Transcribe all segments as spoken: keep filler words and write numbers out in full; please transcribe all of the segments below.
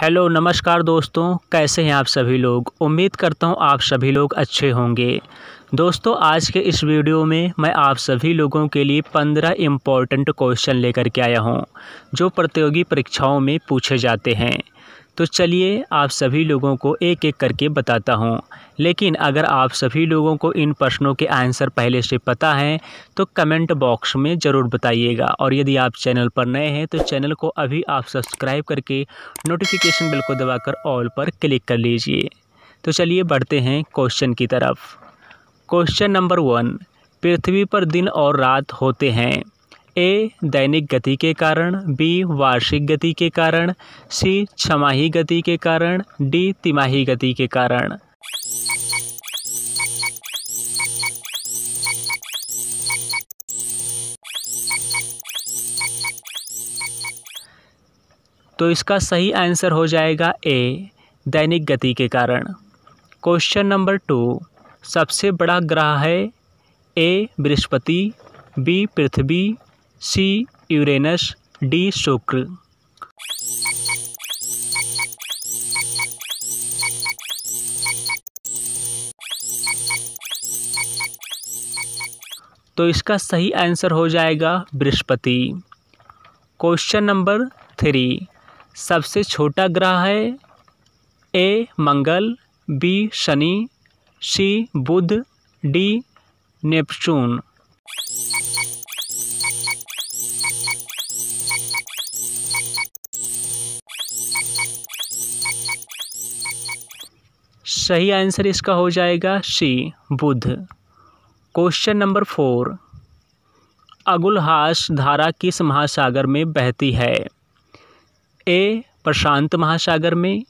Hello नमस्कार दोस्तों, कैसे हैं आप सभी लोग। उम्मीद करता हूं आप सभी लोग अच्छे होंगे। दोस्तों आज के इस वीडियो में मैं आप सभी लोगों के लिए पंद्रह इम्पॉर्टेंट क्वेश्चन लेकर के आया हूं जो प्रतियोगी परीक्षाओं में पूछे जाते हैं। तो चलिए आप सभी लोगों को एक एक करके बताता हूं। लेकिन अगर आप सभी लोगों को इन प्रश्नों के आंसर पहले से पता है तो कमेंट बॉक्स में ज़रूर बताइएगा। और यदि आप चैनल पर नए हैं तो चैनल को अभी आप सब्सक्राइब करके नोटिफिकेशन बेल को दबाकर ऑल पर क्लिक कर लीजिए। तो चलिए बढ़ते हैं क्वेश्चन की तरफ। क्वेश्चन नंबर वन, पृथ्वी पर दिन और रात होते हैं। ए दैनिक गति के कारण, बी वार्षिक गति के कारण, सी छमाही गति के कारण, डी तिमाही गति के कारण। तो इसका सही आंसर हो जाएगा ए दैनिक गति के कारण। क्वेश्चन नंबर टू, सबसे बड़ा ग्रह है। ए बृहस्पति, बी पृथ्वी, सी यूरेनस, डी शुक्र। तो इसका सही आंसर हो जाएगा बृहस्पति। क्वेश्चन नंबर थ्री, सबसे छोटा ग्रह है। ए मंगल, बी शनि, सी बुध, डी नेपच्यून। सही आंसर इसका हो जाएगा सी बुध। क्वेश्चन नंबर फोर, अगुलहास धारा किस महासागर में बहती है। ए प्रशांत महासागर में,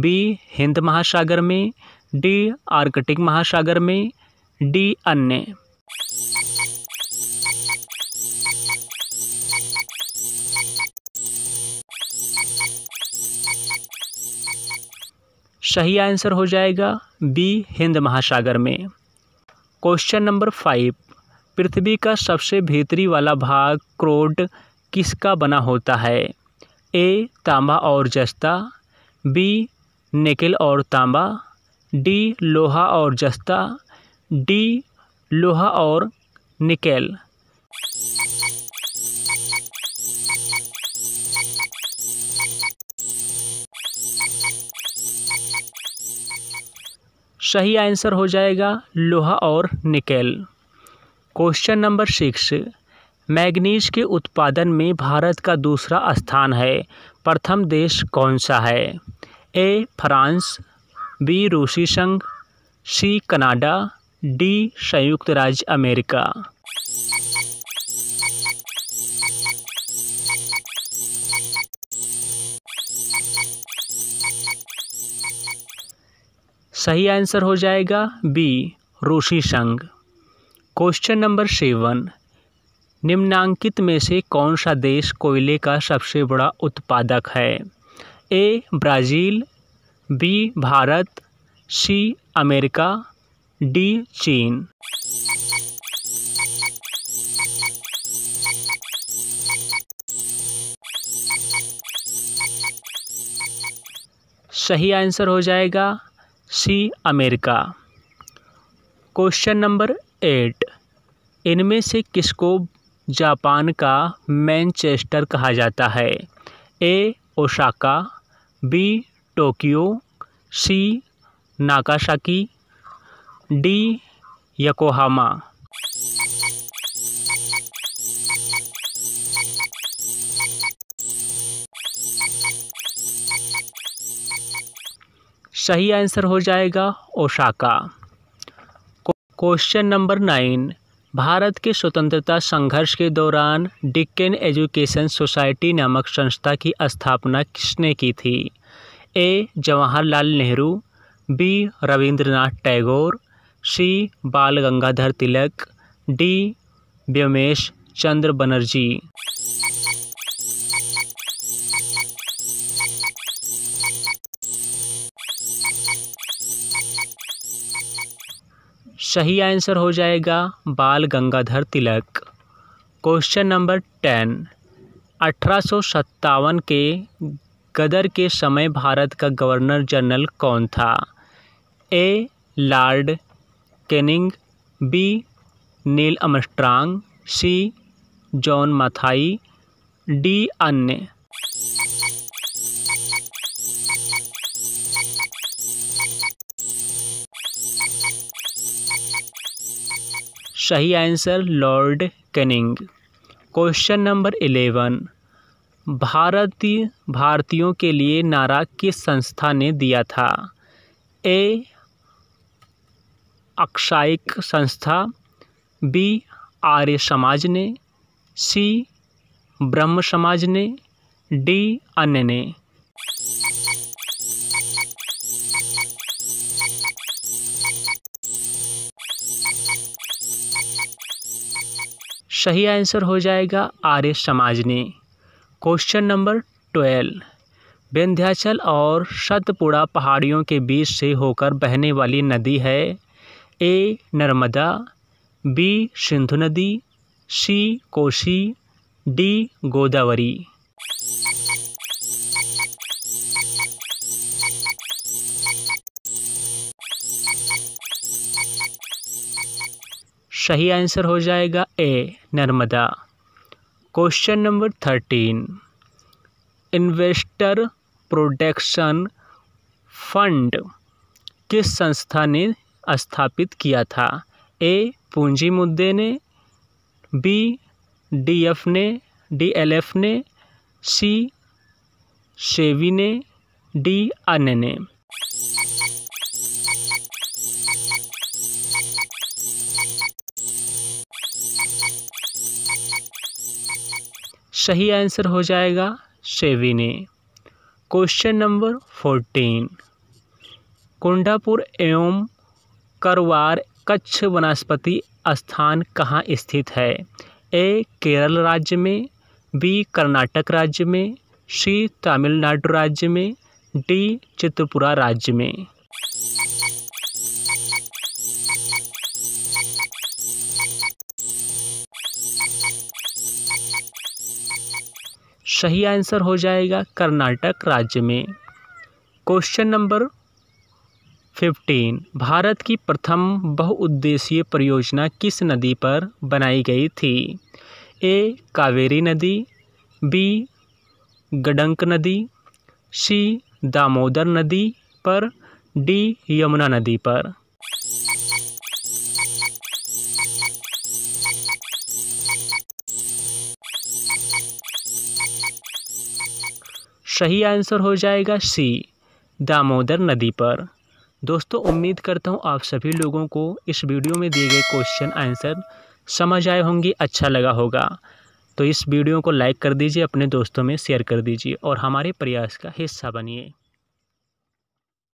बी हिंद महासागर में, डी आर्कटिक महासागर में, डी अन्य। सही आंसर हो जाएगा बी हिंद महासागर में। क्वेश्चन नंबर फाइव, पृथ्वी का सबसे भीतरी वाला भाग क्रोड किसका बना होता है। ए तांबा और जस्ता, बी निकेल और तांबा, डी लोहा और जस्ता, डी लोहा और निकेल। सही आंसर हो जाएगा लोहा और nickel. Question number six, manganese के उत्पादन में भारत का दूसरा स्थान है। प्रथम देश कौन सा है। ए फ्रांस, बी रूसी संघ, सी कनाडा, डी संयुक्त राज्य अमेरिका। सही आंसर हो जाएगा बी रूसी संघ। क्वेश्चन नंबर सेवन, निम्नांकित में से कौन सा देश कोयले का सबसे बड़ा उत्पादक है। A Brazil, B Bharat, C America, D चीन। सही आंसर हो जाएगा C America. Question number eight, इनमें से किसको जापान का मैनचेस्टर कहा जाता है। A Osaka, B Tokyo, C Nagasaki, D Yokohama. सही आंसर हो जाएगा Osaka. Question number nine, Bharat के स्वतंत्रता संघर्ष के दौरान डिक एंड एजुकेशन सोसाइटी नामक संस्था की स्थापना किसने की थी। A Jawaharlal Nehru, B Rabindranath Tagore, C Bal Gangadhar Tilak, D Womesh Chandra Banerjee. सही आंसर हो जाएगा Bal Gangadhar Tilak. Question number ten, अठारह सौ सत्तावन के गदर के समय भारत का गवर्नर जनरल कौन था? A. Lord Canning, B. Neil Armstrong, C. John Mathai, D. अन्य। सही answer Lord Canning. Question number eleven, भारतीय भारतीयों के लिए नारा किस संस्था ने दिया था? ए. अक्षायिक संस्था, बी. आर्य समाज ने, सी. ब्रह्म समाज ने, डी. अन्य ने। सही आंसर हो जाएगा आर्य समाज ने। क्वेश्चन नंबर ट्वेल्व, विंध्याचल और सतपुड़ा पहाड़ियों के बीच से होकर बहने वाली नदी है। ए. नर्मदा, बी. सिंधु नदी, सी. कोसी, डी. गोदावरी। सही आंसर हो जाएगा A. Narmada. Question number thirteen, investor protection fund किस संस्था ने स्थापित किया था? ए. पूंजी मुद्दे ने, बी. डीएफ ने, डीएलएफ ने, सी. सेबी ने, डी. अन्य ने। सही आंसर हो जाएगा सेबी ने। क्वेश्चन नंबर फोर्टीन, कुंडापुर एवं करवार कच्छ वनस्पति स्थान कहाँ स्थित है? ए. केरल राज्य में, बी. कर्नाटक राज्य में, सी. तमिलनाडु राज्य में, डी. चित्रपुरा राज्य में। सही आंसर हो जाएगा कर्नाटक राज्य में। क्वेश्चन नंबर फिफ्टीन, भारत की प्रथम बहुउद्देशीय परियोजना किस नदी पर बनाई गई थी? ए. कावेरी नदी, बी. गंडक नदी, सी. दामोदर नदी पर, डी. यमुना नदी पर। सही आंसर हो जाएगा सी. दामोदर नदी पर। दोस्तों उम्मीद करता हूँ आप सभी लोगों को इस वीडियो में दिए गए क्वेश्चन आंसर समझ आए होंगे, अच्छा लगा होगा। तो इस वीडियो को लाइक कर दीजिए, अपने दोस्तों में शेयर कर दीजिए और हमारे प्रयास का हिस्सा बनिए।